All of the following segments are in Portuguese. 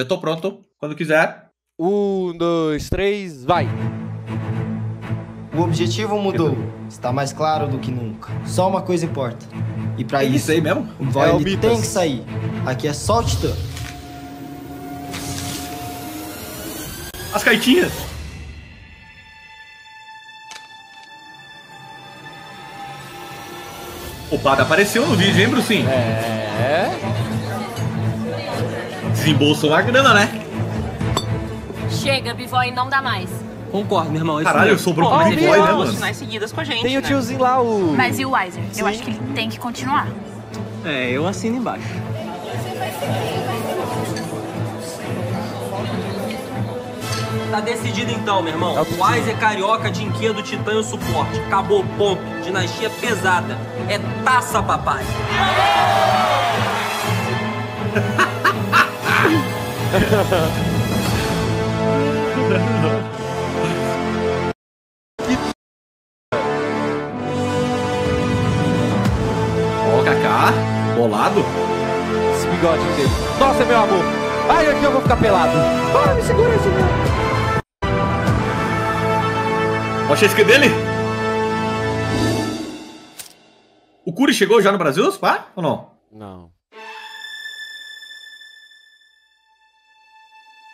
Eu tô pronto, quando quiser. 1, 2, 3, vai! O objetivo mudou, está mais claro do que nunca. Só uma coisa importa. E pra isso aí mesmo? O Void tem que sair. Aqui é só o Titã. As caixinhas! O Pada apareceu no vídeo, hein, Brucinho? É. Desembolsou uma grana, né? Chega, Bivói, não dá mais. Concordo, meu irmão. Caralho, sobrou pra mim, né, mano? Tem o tiozinho lá, o... Mas e o Weiser? Sim. Eu acho que ele tem que continuar. É, eu assino embaixo. Tá decidido então, meu irmão. O Weiser é carioca, dinquinha do Titã e o suporte. Acabou o ponto. Dinastia pesada. É taça, papai. Ó, Kaká, bolado. Esse bigode dele. Nossa, meu amor. Ai, aqui eu vou ficar pelado. Para, me segura isso, meu. Olha o chasque dele. O Curi chegou já no Brasil, pá? Ou não? Não.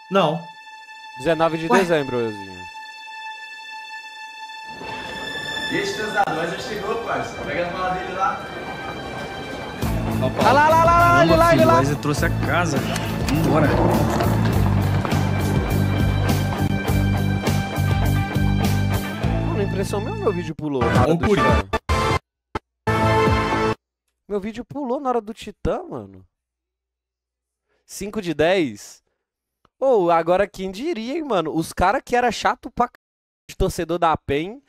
Não. 19 de dezembro, euzinho. E esse transador já chegou, parceiro. Pega a mala dele lá. Olha lá, ele lá. Mas ele trouxe a casa, cara. Bora. Mano, a impressão mesmo, meu vídeo pulou. Ô, Curi. Meu vídeo pulou na hora do Titã, mano. 5 de 10. Ô, agora quem diria, hein, mano? Os caras que era chato pra c... de torcedor da PEN,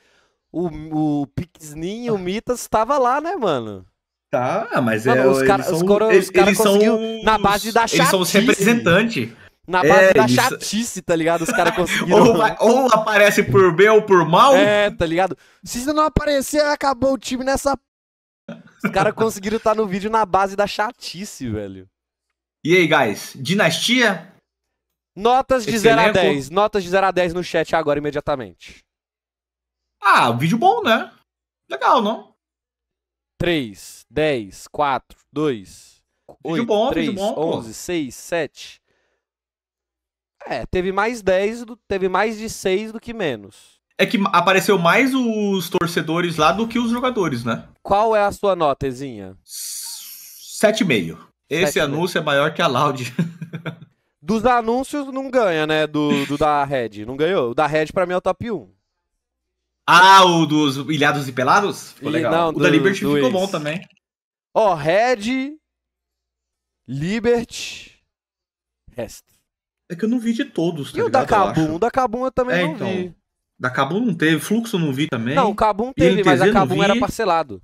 o Pixninho, o Mitas, estava lá, né, mano? Tá, mas mano, é... Os caras conseguiram, na base da chatice. Eles são os representantes. Na base da chatice, tá ligado? Os caras conseguiram... ou aparece por bem ou por mal. É, tá ligado? Se não aparecer, acabou o time nessa... Os caras conseguiram estar no vídeo na base da chatice, velho. E aí, guys? Dinastia... Notas de 0 a 10. Notas de 0 a 10 no chat agora, imediatamente. Ah, um vídeo bom, né? Legal, não? 3, 10, 4, 2, 8, 3, 11, 6, 7. É, teve mais 10, teve mais de 6 do que menos. É que apareceu mais os torcedores lá do que os jogadores, né? Qual é a sua nota, Ezinha? 7,5. Esse anúncio é maior que a Loud. Dos anúncios não ganha, né? Do da Red. Não ganhou. O da Red pra mim é o top 1. Ah, o dos Ilhados e Pelados? Ficou legal. Não, o da Liberty ficou bom também. Ó, Red, Liberty, Rest. É que eu não vi de todos, tá ligado? E o da KaBuM? O da KaBuM eu também não vi. Da KaBuM não teve. Fluxo não vi também. Não, o KaBuM teve, mas a KaBuM era parcelado.